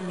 from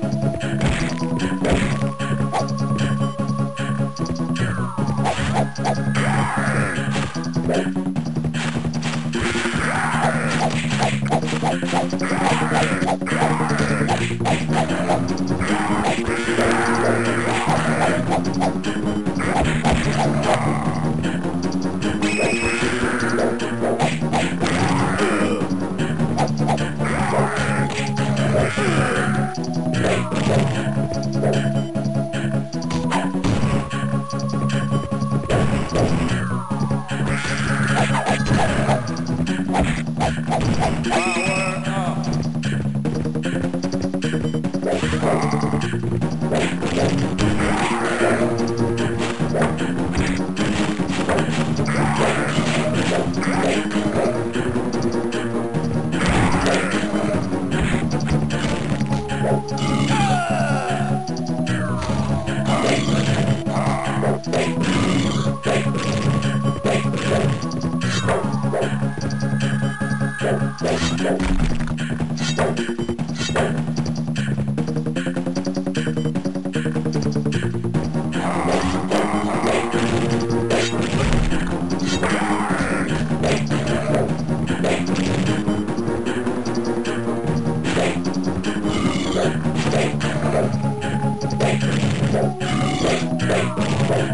your